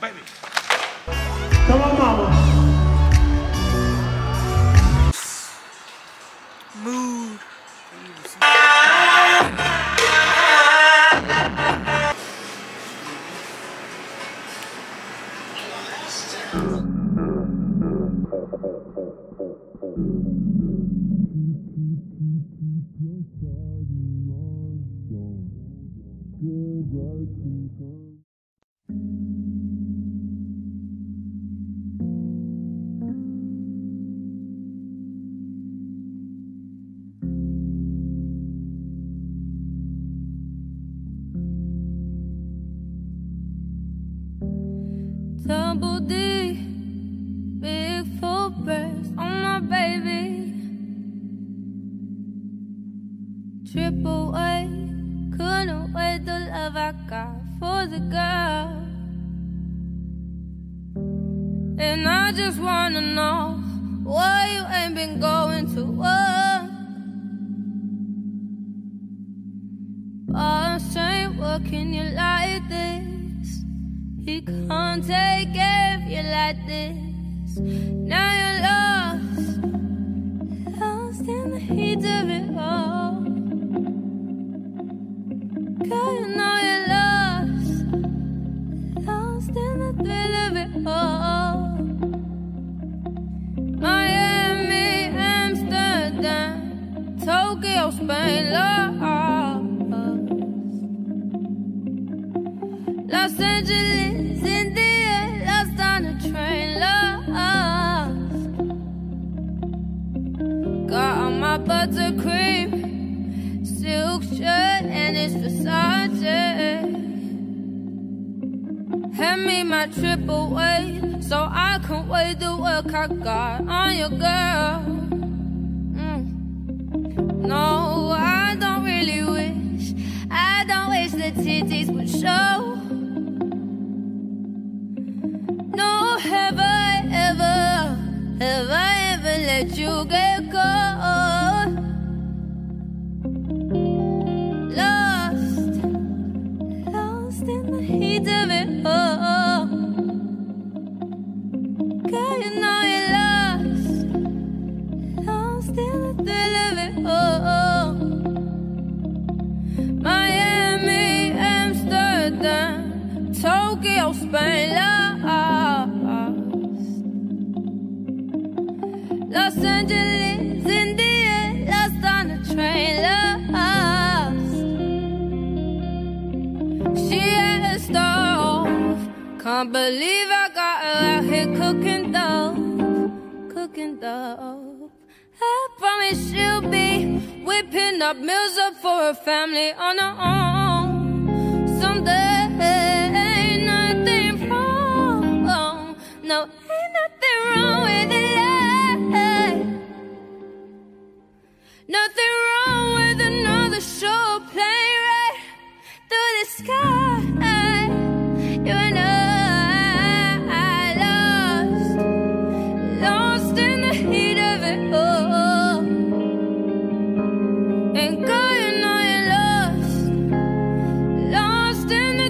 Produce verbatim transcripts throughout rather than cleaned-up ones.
baby. Come on, mama. Mood. Double D, big full breast on my baby. Triple A, couldn't wait the love I got for the girl. And I just wanna know why you ain't been going to work. Boss ain't working you like this. He can't take care of you like this. Now you're lost, lost in the heat of it all. Girl, you know you're lost, lost in the thrill of it all. Miami, Amsterdam, Tokyo, Spain, Los, Los Angeles. Buttercream, silk shirt, and it's Versace. Hand me my triple weight so I can weigh the work I got on your girl. Mm. No, I don't really wish, I don't wish the titties would show. No, have I ever, have I ever let you get go? Spain, lost. Los Angeles, India, lost on the train, lost. She had a stove, can't believe I got her out here cooking dope, cooking dope. I promise she'll be whipping up meals up for her family on her own someday. No, ain't nothing wrong with the life. Nothing wrong with another show playing right through the sky. You and I lost, lost in the heat of it all. And girl, you know you're lost, lost in the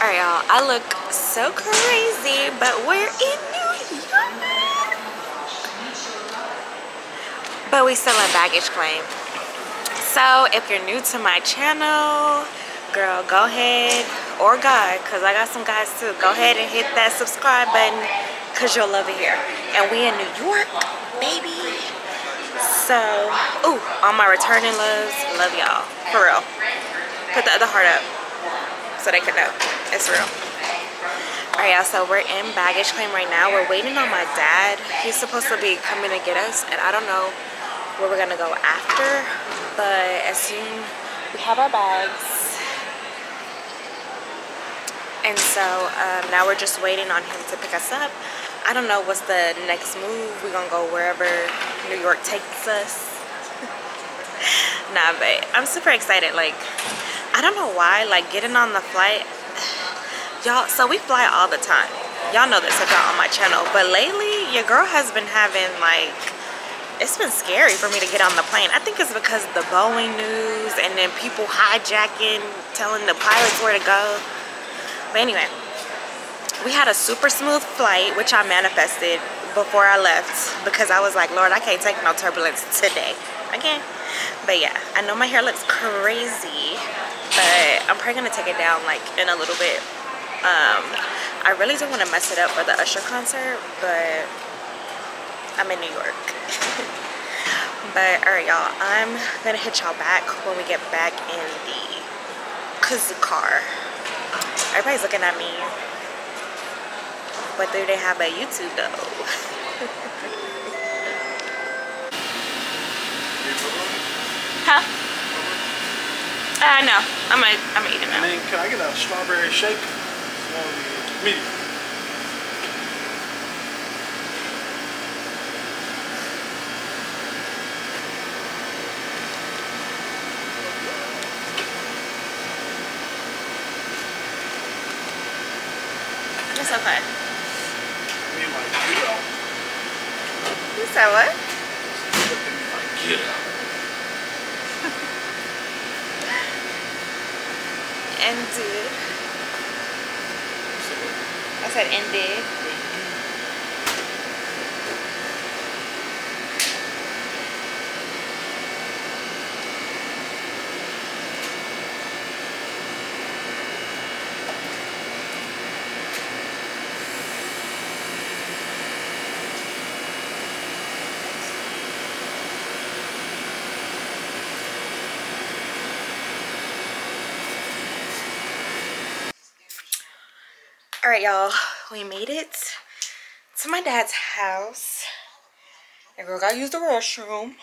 All right, y'all, I look so crazy, but we're in New York. But we still have baggage claim. So if you're new to my channel, girl, go ahead, or guy, because I got some guys too. Go ahead and hit that subscribe button, because you'll love it here. And we in New York, baby. So, ooh, all my returning loves, love y'all, for real. Put the other heart up so they could know it's real. All right, y'all, so we're in baggage claim right now. We're waiting on my dad. He's supposed to be coming to get us, and I don't know where we're gonna go after, but as soon as we have our bags, and so um, now we're just waiting on him to pick us up. I don't know what's the next move. We're gonna go wherever New York takes us. Nah, but I'm super excited. Like, I don't know why, like, getting on the flight, y'all, so we fly all the time, y'all know this if y'all on my channel, but lately your girl has been having, like, it's been scary for me to get on the plane. I think it's because of the Boeing news and then people hijacking, telling the pilots where to go. But anyway, we had a super smooth flight, which I manifested before I left, because I was like, Lord, I can't take no turbulence today. I can't. But yeah, I know my hair looks crazy, but I'm probably gonna take it down like in a little bit. um I really don't want to mess it up for the Usher concert, but I'm in New York. But all right, y'all, I'm gonna hit y'all back when we get back in the kazoo car. Everybody's looking at me. What do they have at YouTube though? Huh? Uh, no. I'm gonna, I'm gonna eat it now. And then can I get a strawberry shake? That would be medium. It's okay. I mean, like, get out. You said what? Get out. Ended. I said ended. All right, y'all, we made it to my dad's house. And we're gonna use the restroom.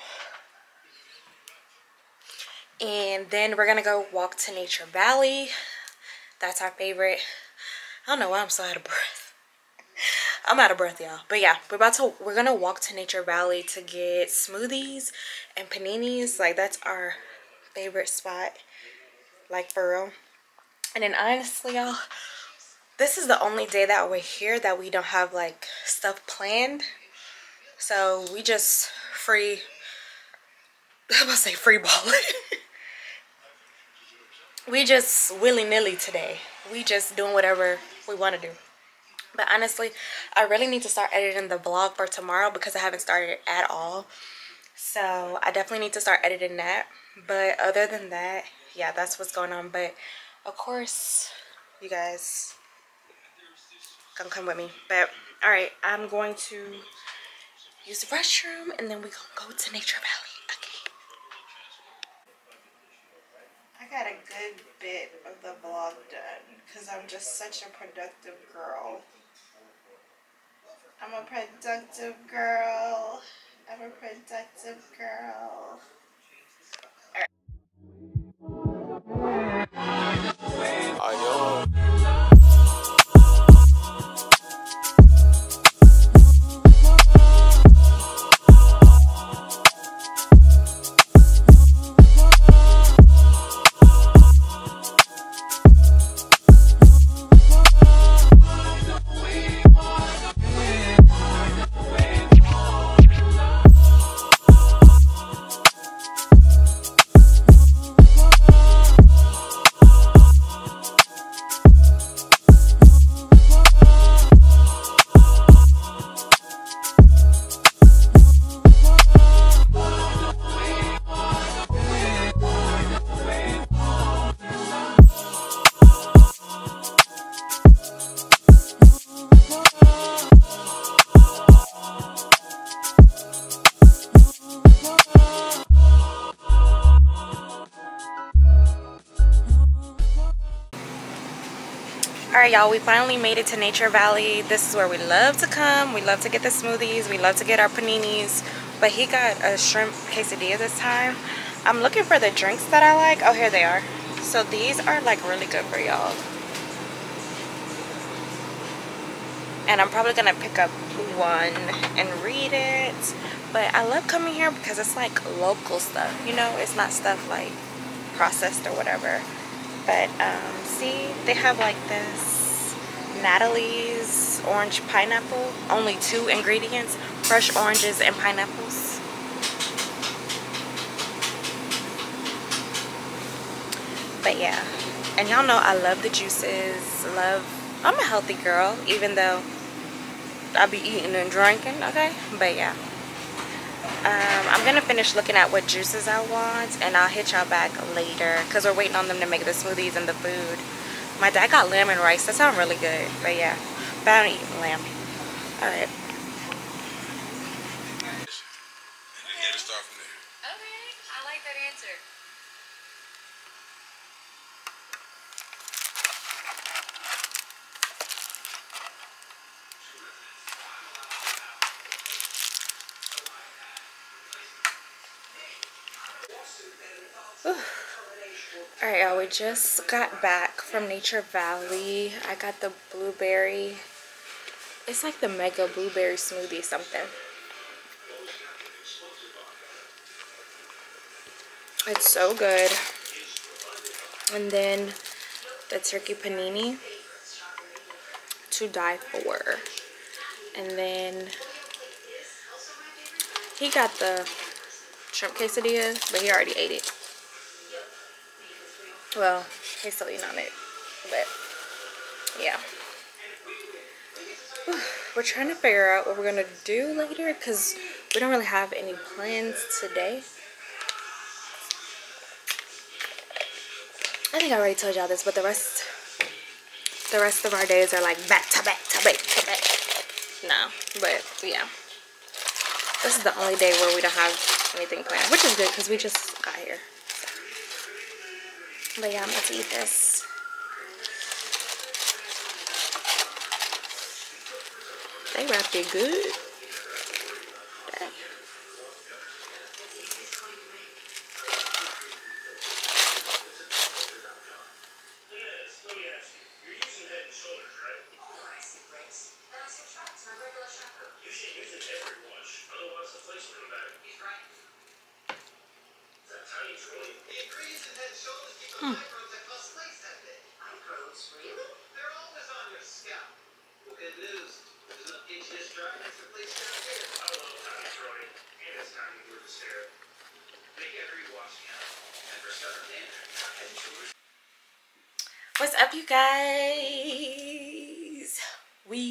And then we're gonna go walk to Nature Valley. That's our favorite. I don't know why I'm so out of breath. I'm out of breath, y'all. But yeah, we're about to, we're gonna walk to Nature Valley to get smoothies and paninis. Like, that's our favorite spot, like, for real. And then honestly, y'all, this is the only day that we're here that we don't have, like, stuff planned. So we just free, I was gonna say free balling. We just willy-nilly today. We just doing whatever we want to do. But honestly, I really need to start editing the vlog for tomorrow because I haven't started it at all. So I definitely need to start editing that. But other than that, yeah, that's what's going on. But of course, you guys gonna come with me. But all right, I'm going to use the restroom and then we gonna go to Nature Valley. Okay, I got a good bit of the vlog done because I'm just such a productive girl. I'm a productive girl. I'm a productive girl. Alright y'all, we finally made it to Nature Valley. This is where we love to come. We love to get the smoothies. We love to get our paninis. But he got a shrimp quesadilla this time. I'm looking for the drinks that I like. Oh, here they are. So these are like really good for y'all. And I'm probably going to pick up one and read it. But I love coming here because it's like local stuff. You know, it's not stuff like processed or whatever. But um, see, they have like this Natalie's orange pineapple. Only two ingredients, fresh oranges and pineapples. But yeah, and y'all know I love the juices, love, I'm a healthy girl, even though I'll be eating and drinking, okay? But yeah, um, I'm going to finish looking at what juices I want, and I'll hit y'all back later, because we're waiting on them to make the smoothies and the food. My dad got lamb and rice, that sounds really good, but yeah, but I don't eat lamb. Alright. Alright y'all, we just got back from Nature Valley. I got the blueberry, it's like the mega blueberry smoothie something. It's so good. And then the turkey panini to die for. And then he got the shrimp quesadilla, but he already ate it. Well, he's still eating on it, but yeah. Whew. We're trying to figure out what we're going to do later because we don't really have any plans today. I think I already told y'all this, but the rest the rest of our days are like back to back to back to back. No, but yeah. This is the only day where we don't have anything planned, which is good because we just got here. But yeah, I'm about to eat this. They wrapped it good. Dang. Hmm. What's up, you guys? We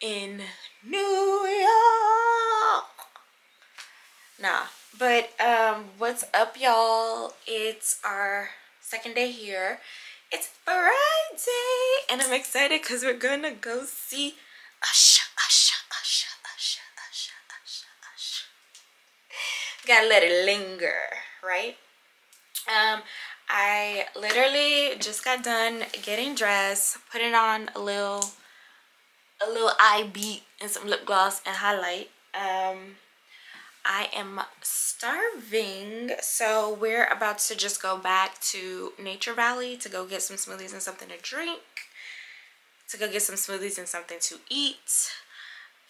in New York. Nah, but um, what's up, y'all? It's our second day here. It's Friday and I'm excited because we're gonna go see Usher, Usher, Usher, Usher, Usher, Usher, Usher. Gotta let it linger, right? um I literally just got done getting dressed, putting on a little a little eye beat and some lip gloss and highlight. um I am starving, so we're about to just go back to Nature Valley to go get some smoothies and something to drink, to go get some smoothies and something to eat.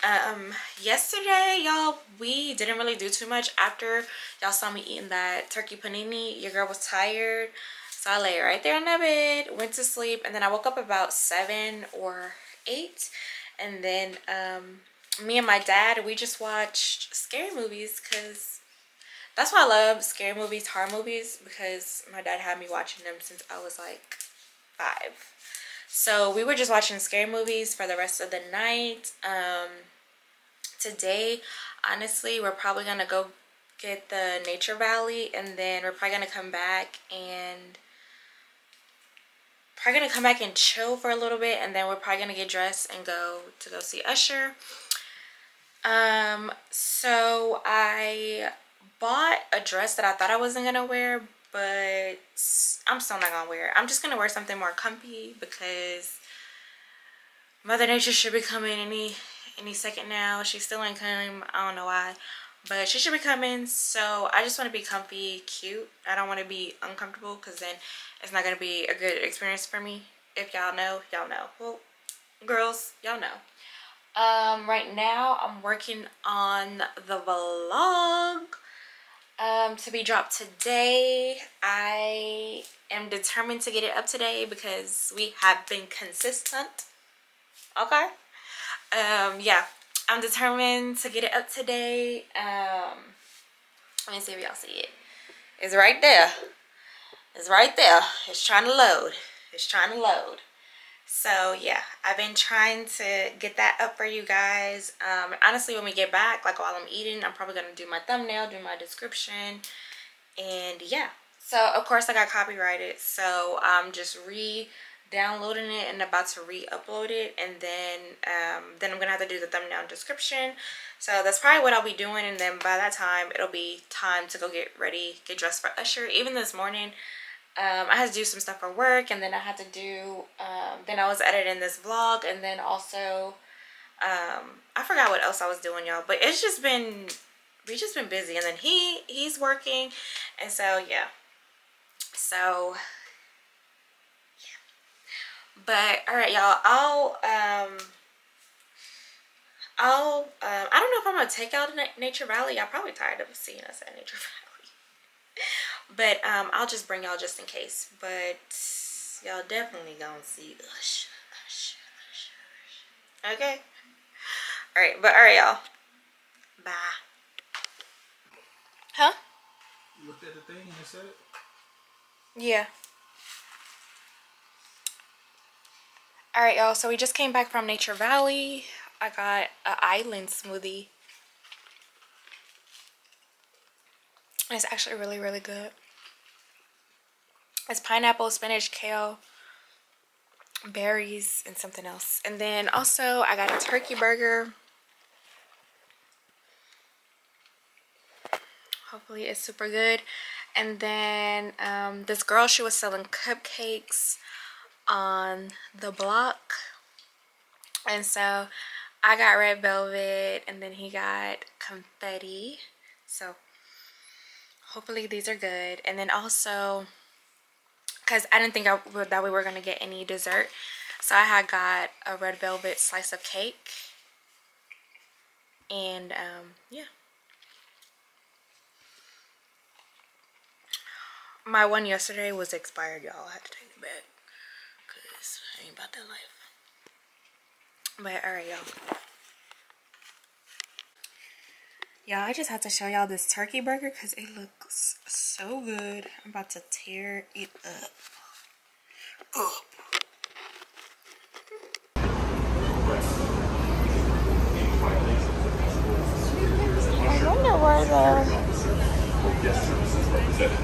Um, yesterday, y'all, we didn't really do too much. After y'all saw me eating that turkey panini, your girl was tired, so I lay right there on the bed, went to sleep, and then I woke up about seven or eight, and then, um... me and my dad, we just watched scary movies because that's why I love scary movies, horror movies, because my dad had me watching them since I was like five. So we were just watching scary movies for the rest of the night. Um, today, honestly, we're probably going to go get the Nature Valley, and then we're probably going to come back and... probably going to come back and chill for a little bit, and then we're probably going to get dressed and go to go see Usher. Um, so I bought a dress that I thought I wasn't going to wear, but I'm still not going to wear it. I'm just going to wear something more comfy because Mother Nature should be coming any any second now. She's still ain't coming. I don't know why, but she should be coming. So I just want to be comfy, cute. I don't want to be uncomfortable, because then it's not going to be a good experience for me. If y'all know, y'all know. Well, girls, y'all know. Um, right now I'm working on the vlog um, to be dropped today. I am determined to get it up today because we have been consistent. Okay? Um, yeah. I'm determined to get it up today. Um, let me see if y'all see it. It's right there. It's right there. It's trying to load. It's trying to load. So yeah, I've been trying to get that up for you guys. Um, honestly, when we get back, like while I'm eating, I'm probably going to do my thumbnail, do my description. And yeah. So of course I got copyrighted. So I'm just re- downloading it and about to re-upload it, and then um then I'm gonna have to do the thumbnail and description, so that's probably what I'll be doing. And then by that time it'll be time to go get ready, get dressed for Usher. Even this morning um I had to do some stuff for work, and then I had to do um then I was editing this vlog, and then also um I forgot what else I was doing, y'all, but it's just been we just been busy. And then he he's working, and so yeah. So but all right, y'all, I'll um I'll um I don't know if I'm gonna take y'all to Nature Valley. Y'all probably tired of seeing us at Nature Valley. But um I'll just bring y'all just in case. But y'all definitely gonna see Usher, Usher, Usher, Usher. Okay. All right, but all right, y'all. Bye. Huh? You looked at the thing and it said it? Yeah. All right, y'all, so we just came back from Nature Valley. I got an island smoothie. It's actually really, really good. It's pineapple, spinach, kale, berries, and something else. And then also I got a turkey burger. Hopefully it's super good. And then um, this girl, she was selling cupcakes on the block, and so I got red velvet, and then he got confetti, so hopefully these are good. And then also, because I didn't think I, that we were going to get any dessert, so I had got a red velvet slice of cake. And um yeah, my one yesterday was expired, y'all. I had to take it back. I ain't about that life. But alright, y'all. Y'all, I just have to show y'all this turkey burger because it looks so good. I'm about to tear it up. Up. I wonder where the guest services representative.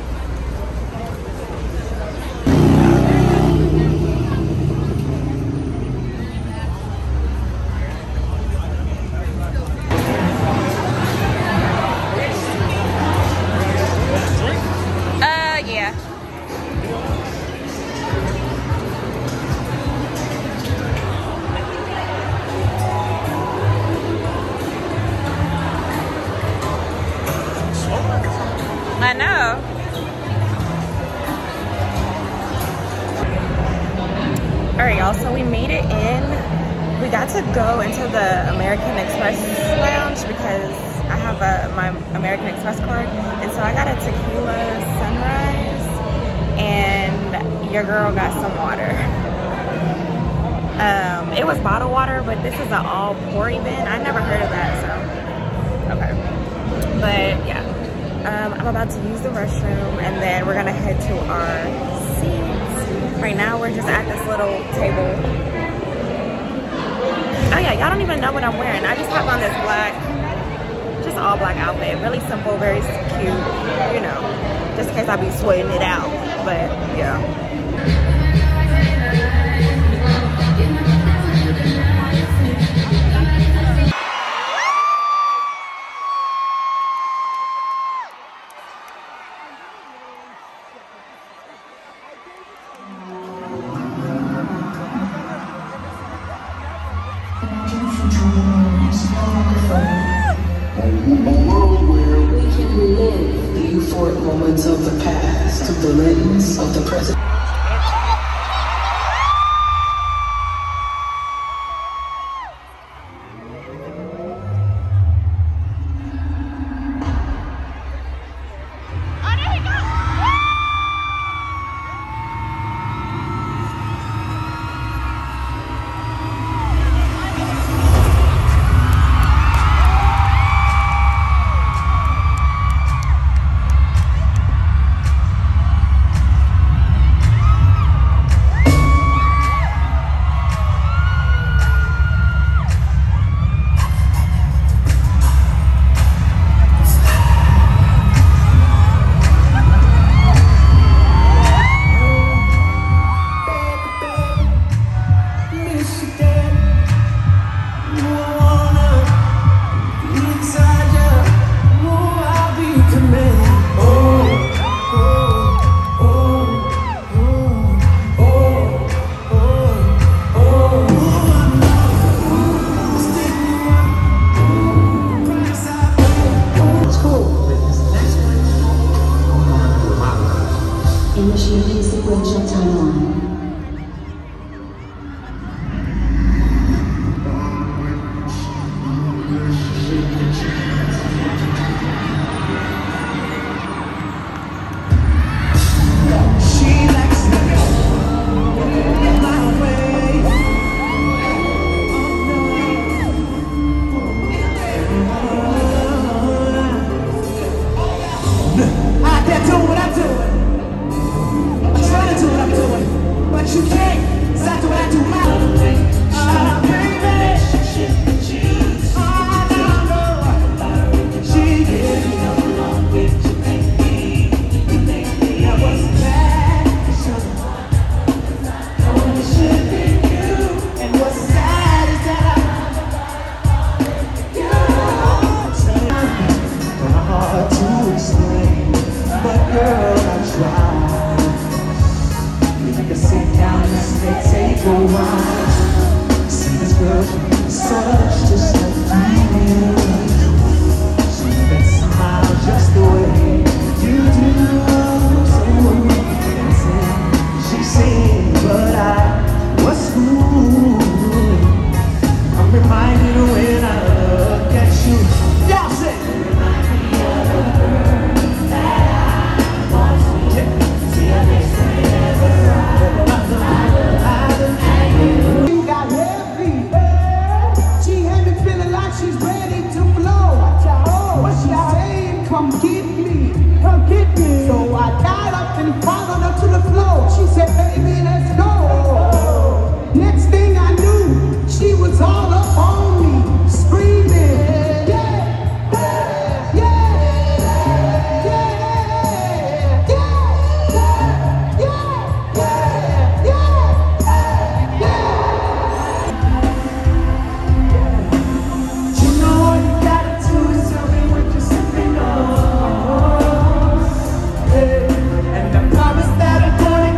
Go into the American Express lounge because I have a, my American Express card, and so I got a tequila sunrise, and your girl got some water. Um, it was bottled water, but this is an all pour event. I never heard of that, so okay. But yeah, um, I'm about to use the restroom, and then we're gonna head to our seats. Right now, we're just at this little table. Oh yeah, y'all don't even know what I'm wearing. I just have on this black, just all black outfit. Really simple, very cute, you know, just in case I be sweating it out. But yeah. office of the president. Initiating sequential timeline. Promise that I'm gonna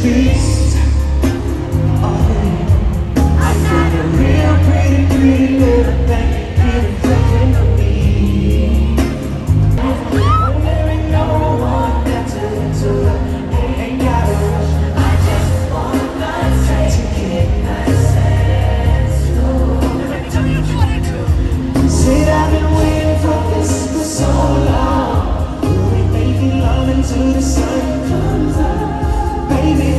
streets. Oh, I found a real pretty, pretty little thing here reflecting on me. I never know one that's a little love. Ain't gotta rush. I just want my time to get my sense. Let me tell you what I do. Said I've been waiting for this for so long. We're making love into the sun comes out. Baby,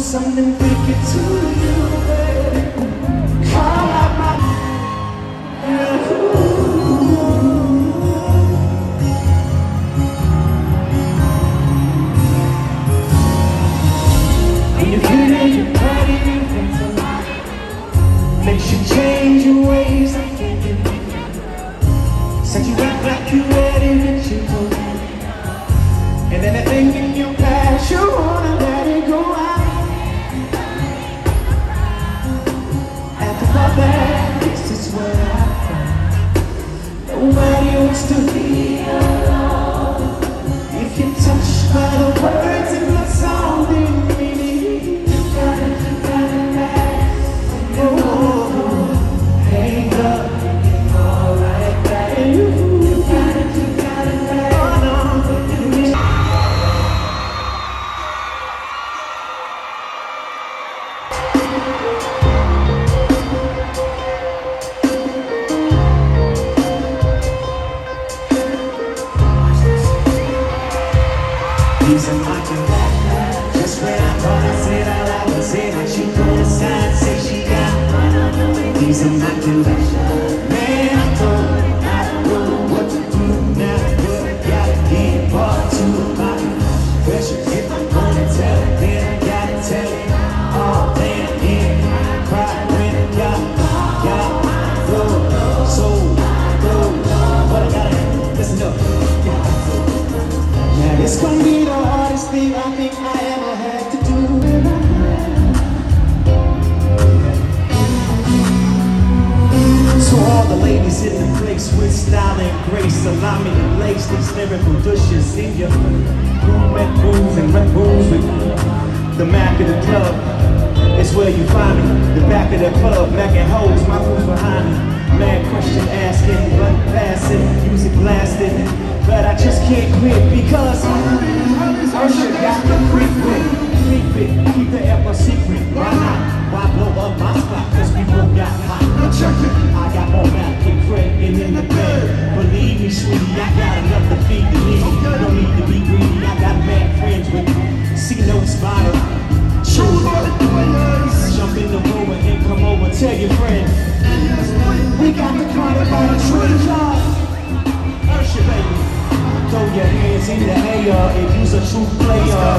something wicked to you, baby. Call out my and you get in your body, you think a lot. Makes you change your ways, I can't get it. Set you act like you ready to you go. And then I think in your past you wanna let it go out. This is where I found nobody wants to be alone. If you're touched by the words in my song, then maybe you gotta, you gotta laugh. Oh, hang up and fall right back. You gotta, you gotta laugh. Oh, no. Just when I thought I said all I was in, she put aside, say she got one on the way. These are my collection. Man, I thought I don't know what to do now, but I gotta get part two of my confession. If I'm gonna tell it, then I gotta tell it all. Then again, I cried when I got, got my flow, so I go. But I gotta listen up. Now it's gonna be the hardest thing I think I ever had to do. So all the ladies in the place with style and grace, allow me to lace these lyrical douches in your room and groove and rep moves with you. The map of the club is where you find me. The back of the club, mac and hoes, my food behind me. Mad question asking, blood passing, music blasting, but I just can't quit because Usher got the frequent. Keep it, keep the F a secret. Why not? Why blow up my spot? Cause we both got hot. I got more back and crack and in the bed. Believe me, sweetie, I got enough to feed the need. No need to be greedy, I got mad friends with me. See no spider. Choose all the doors. Jump in the room and come over, tell your friend. We got the kind of all the truth love. Usher, baby. Throw your hands in the air if you's a true player.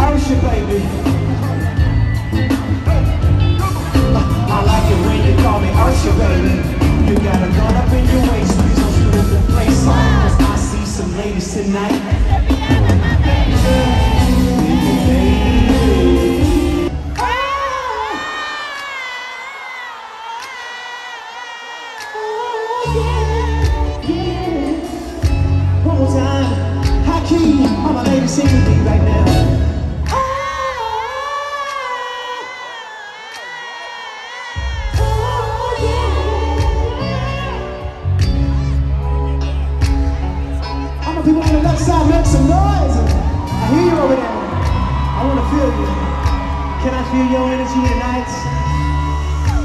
Usher, baby. I like it when you call me Usher, baby. You got a gun up in your waist, please don't shoot at the place. Cause I see some ladies tonight. Baby, baby. Sing with me right now. Oh, oh yeah. All my people on the left side, make some noise. I hear you over there. I want to feel you. Can I feel your energy tonight?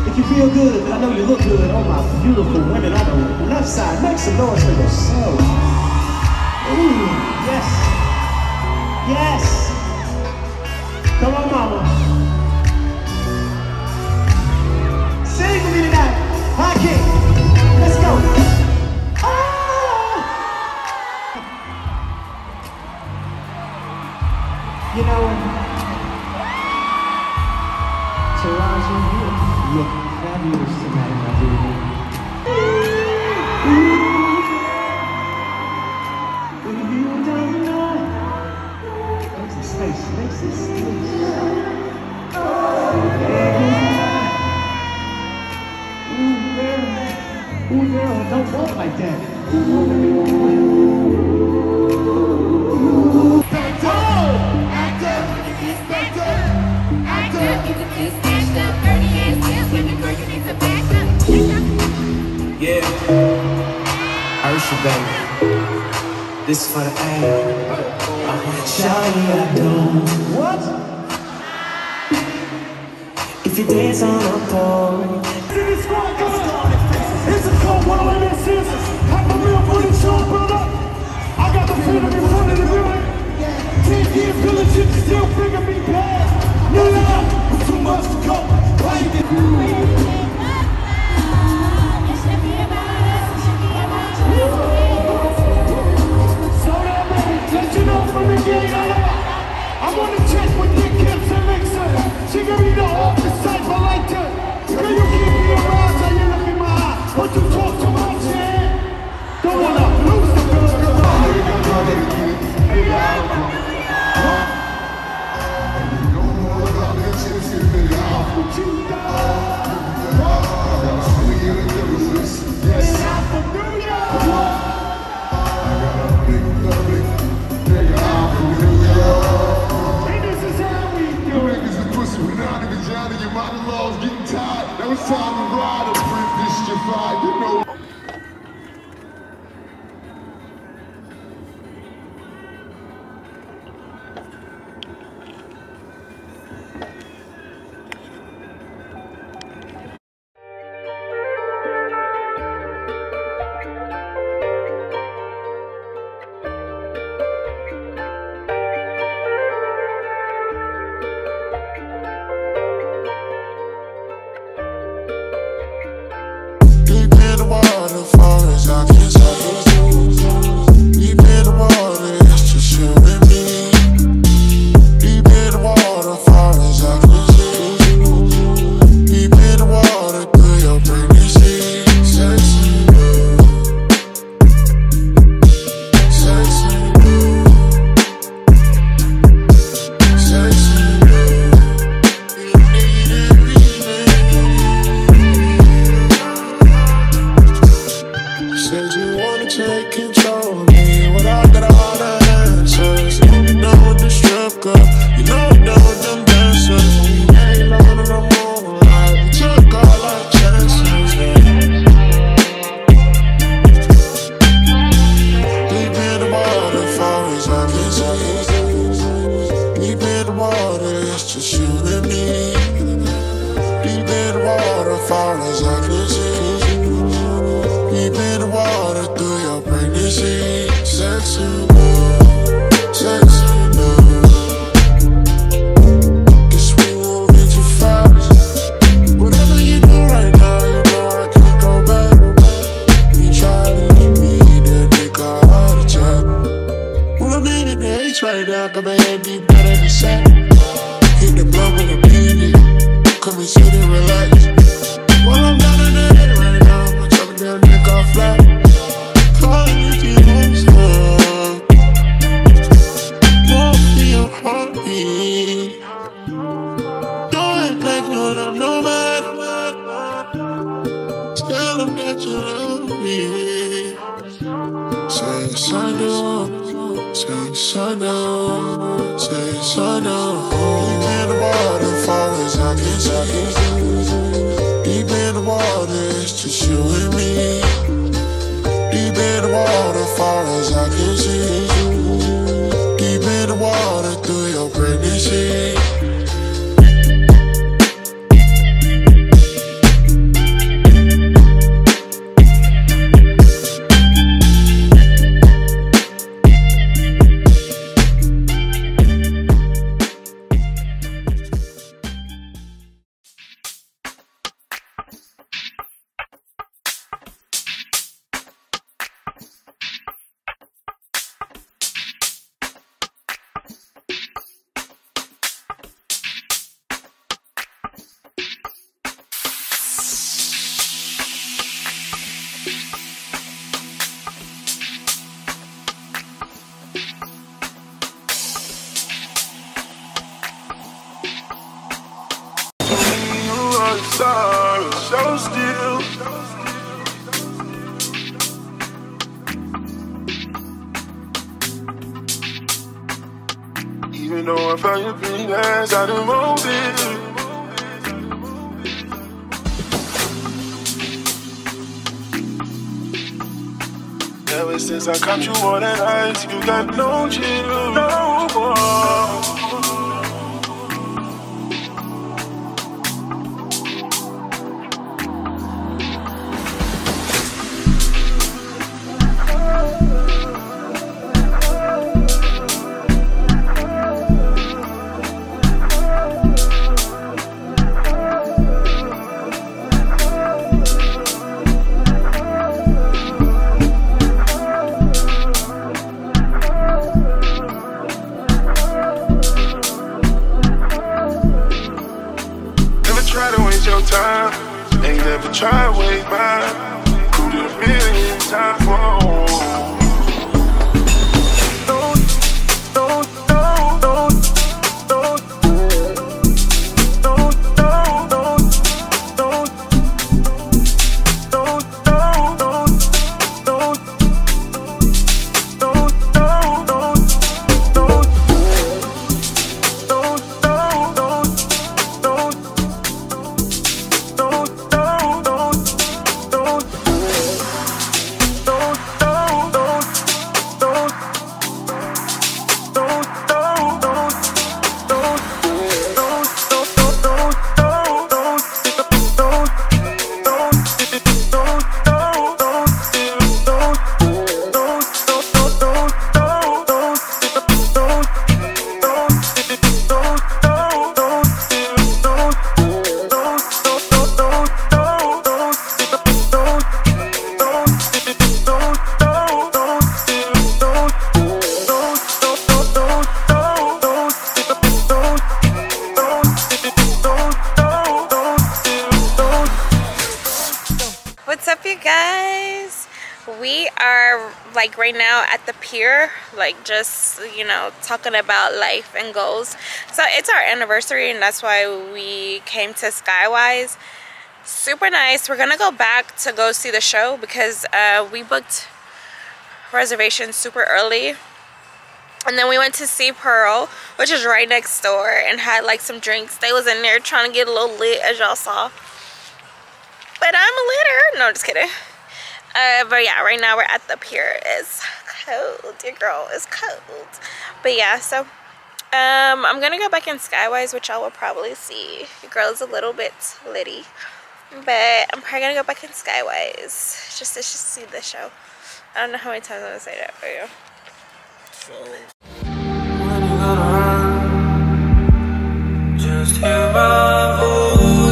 If you feel good, I know you look good. All my beautiful women on the left side, make some noise for yourself. Ooh, yes. Yes! Come on, mama. Sing with me tonight. High kick. Let's go. Oh! You know, Toronto, you look fabulous tonight, my dear. Will you be on down tonight? Makes it space, makes it space. Oh, baby. Ooh, girl. Ooh, girl, don't walk like that. Ooh, baby. Yeah, Usher baby, this for the A. Uh, Charlie, I don't. What? If you dance on a pole. This is what I got. It's a cold one on that scissors. Have a real footage show, brother. I got the freedom in front of the mirror. Ten years village, still bringing me past. No, no, it's too much to go. Why you get me? From the gate, I wanna check with Nick Kim's and Mixer. She gave me the off the side for like that. Girl, you give me your eyes and you look in my eye. But you talk too much, yeah. Don't wanna lose the girl, girl. I got a big, big, time to ride a friend, this your vibe, you know. your sorrow, show still. Even though I found your pretty eyes out of motive. Ever since I caught you on that ice, you got no chill, no more. Like right now at the pier, like just, you know, talking about life and goals. So it's our anniversary and that's why we came to Skywise. Super nice. We're gonna go back to go see the show because uh, we booked reservations super early. And then we went to Sea Pearl, which is right next door, and had like some drinks. They was in there trying to get a little lit, as y'all saw. But I'm a litter. No, just kidding. Uh, but yeah, right now we're at the pier. It's cold, your girl is cold. But yeah, so um, I'm gonna go back in Skywise, which y'all will probably see. Your girl is a little bit litty, but I'm probably gonna go back in Skywise just to just see the show. I don't know how many times I'm gonna say that for you. So. When you gotta run, just hear my voice.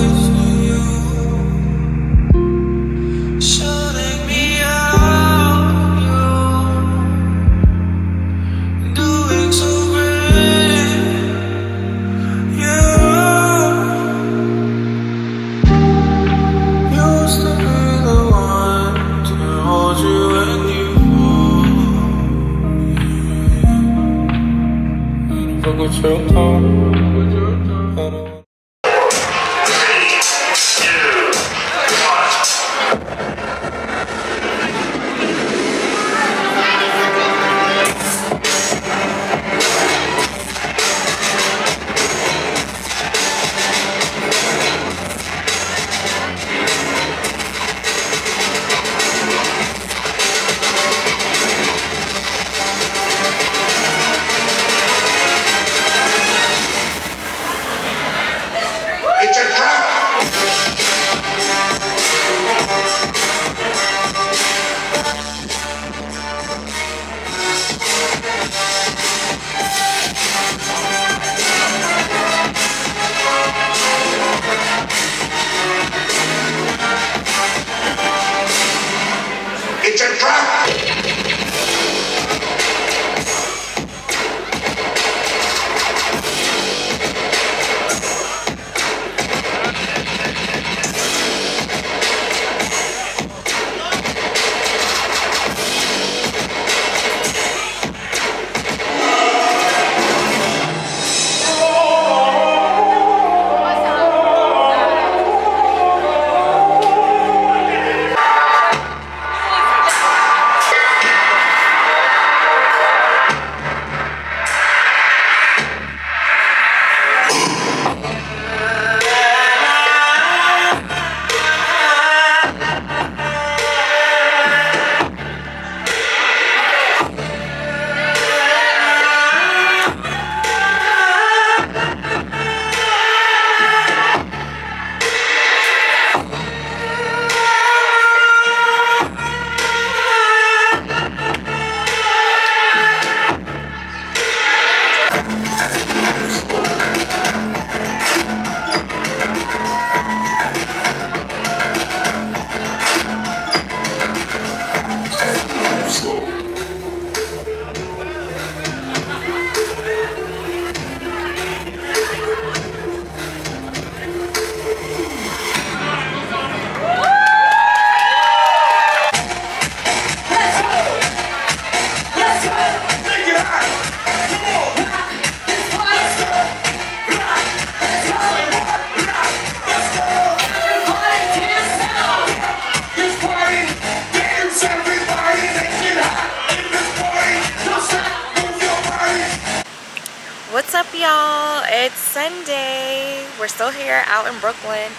up, y'all? It's Sunday. We're still here out in Brooklyn.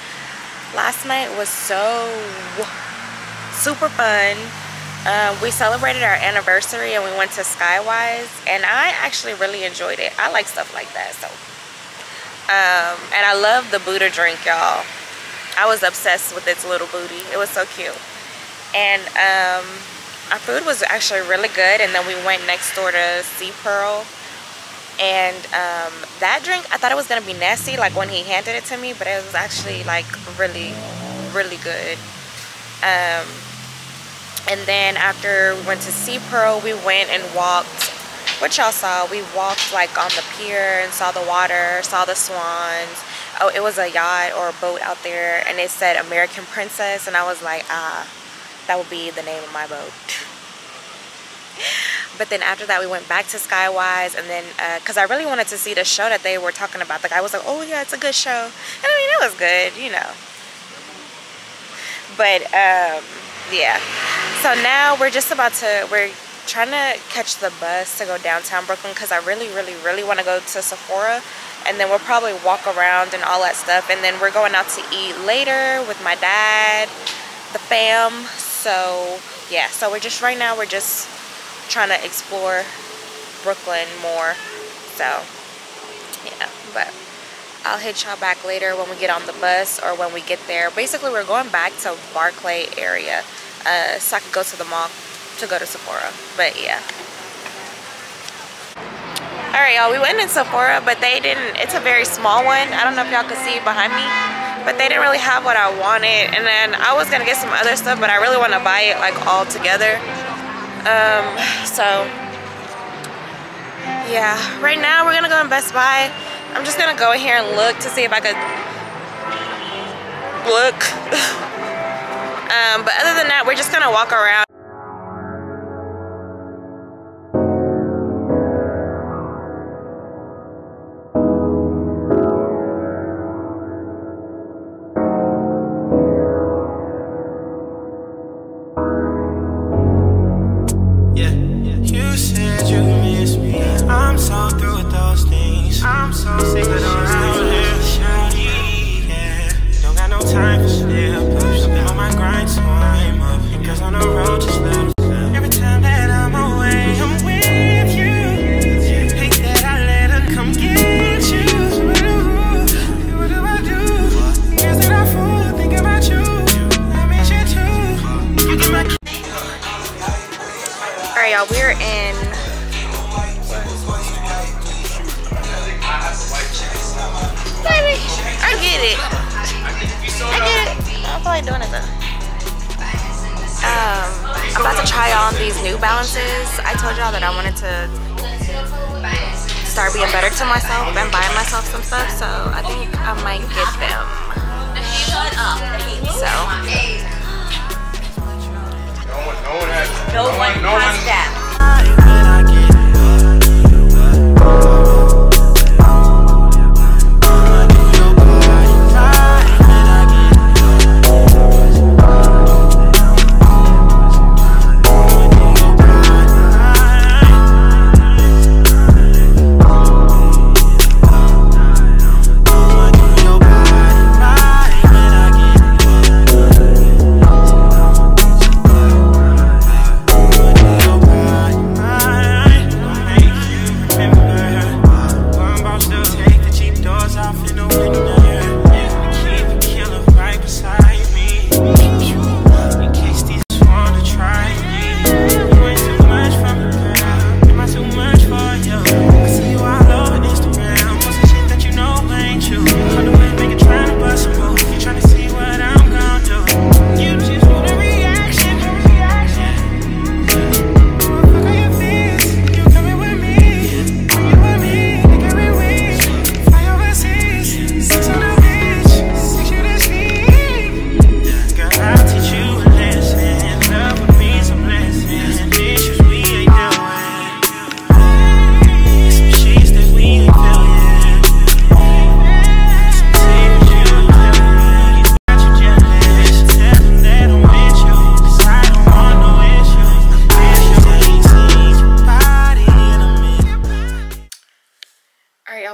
Last night was so super fun. Um, we celebrated our anniversary and we went to Skywise, and I actually really enjoyed it. I like stuff like that. So, um, and I love the Buddha drink, y'all. I was obsessed with its little booty. It was so cute. And um, our food was actually really good. And then we went next door to Sea Pearl. And um, that drink, I thought it was going to be nasty, like when he handed it to me. But it was actually like really, really good. Um, and then after we went to Sea Pearl, we went and walked. What y'all saw, we walked like on the pier and saw the water, saw the swans. Oh, it was a yacht or a boat out there, and it said American Princess, and I was like, ah, that would be the name of my boat. But then after that, we went back to Skywise, and then, uh, because I really wanted to see the show that they were talking about. The guy was like, oh yeah, it's a good show, and I mean, it was good, you know. But, um, yeah. So now we're just about to, we're trying to catch the bus to go downtown Brooklyn, because I really, really, really want to go to Sephora. And then we'll probably walk around and all that stuff. And then we're going out to eat later with my dad, the fam. So, yeah. So, we're just, right now, we're just trying to explore Brooklyn more. So, yeah. But I'll hit y'all back later when we get on the bus or when we get there. Basically, we're going back to Barclay area uh, so I could go to the mall to go to Sephora. But, yeah. All right, y'all, we went in Sephora, but they didn't, it's a very small one. I don't know if y'all can see behind me, but they didn't really have what I wanted. And then I was gonna get some other stuff, but I really wanna buy it like all together. Um, so, yeah. Right now, we're gonna go in Best Buy. I'm just gonna go in here and look to see if I could look. um, but other than that, we're just gonna walk around.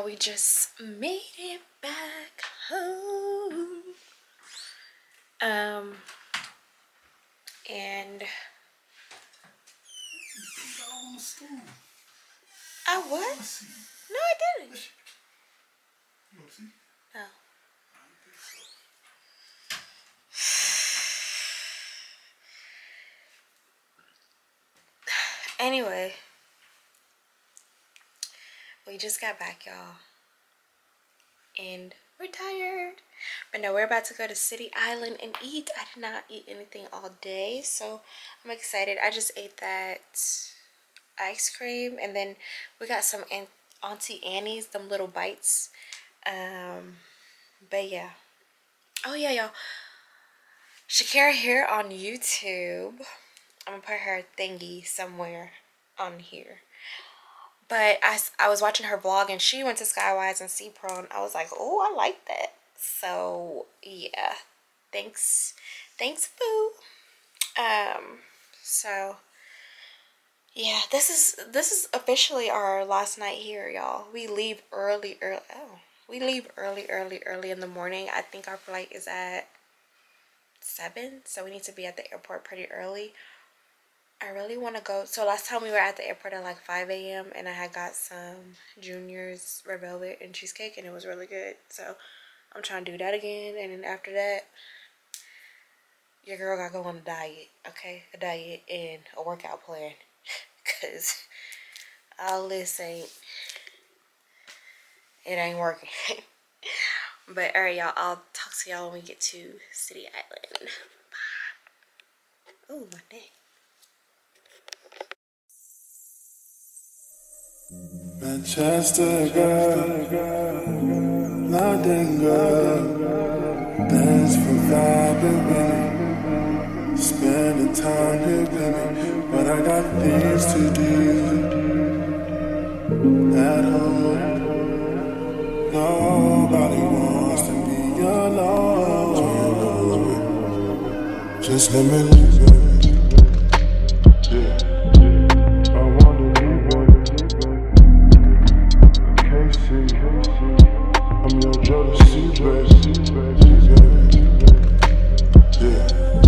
now we just made it back home. Um, and I what? No, I didn't. Oh. Anyway, we just got back, y'all, and we're tired. But now we're about to go to City Island and eat. I did not eat anything all day, so I'm excited. I just ate that ice cream, and then we got some Auntie Annie's, them little bites. Um, but yeah. Oh yeah, y'all. Shakira here on YouTube. I'm gonna put her thingy somewhere on here. But I, I was watching her vlog, and she went to Skywise and Sea Pearl, and I was like, oh, I like that. So yeah, thanks, thanks, boo. Um, so yeah, this is this is officially our last night here, y'all. We leave early, early. Oh, we leave early, early, early in the morning. I think our flight is at seven, so we need to be at the airport pretty early. I really want to go. So last time we were at the airport at like five A M and I had got some Junior's red velvet and cheesecake, and it was really good. So I'm trying to do that again. And then after that, your girl got to go on a diet, okay? A diet and a workout plan, because all this ain't, it ain't working. But all right, y'all, I'll talk to y'all when we get to City Island. Bye. Ooh, my neck. Manchester girl, London girl, dance for vibe and baby, spending time here baby, but I got things to do at home. Nobody wants to be alone. Just let me leave it. There's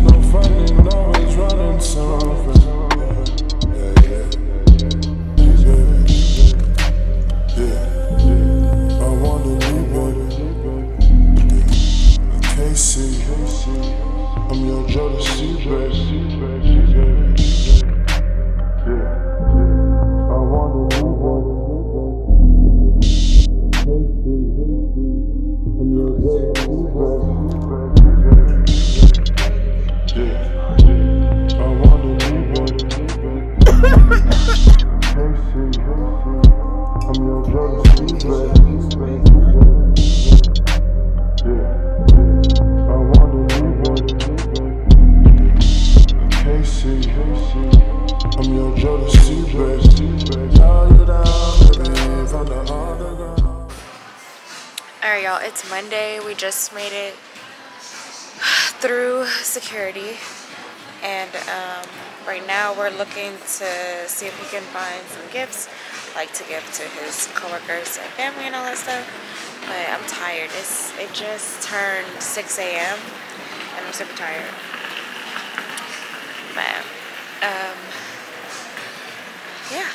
no fighting, always running so fast. It's Monday. We just made it through security, and um, right now we're looking to see if we can find some gifts, like to give to his coworkers and family and all that stuff. But I'm tired. It's it just turned six A M and I'm super tired. But um, yeah.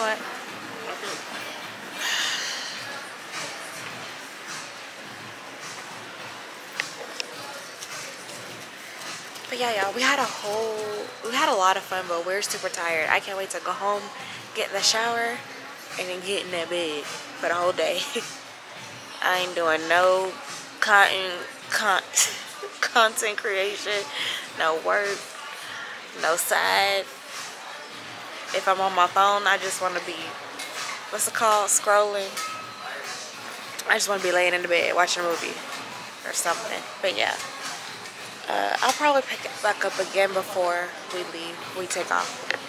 What? But yeah, y'all, we had a whole, we had a lot of fun, but we're super tired. I can't wait to go home, get in the shower, and then get in that bed for the whole day. I ain't doing no content, con content creation, no work, no side. If I'm on my phone, I just want to be, what's it called, scrolling. I just want to be laying in the bed watching a movie or something. But yeah. Uh, I'll probably pick it back up again before we leave, we take off.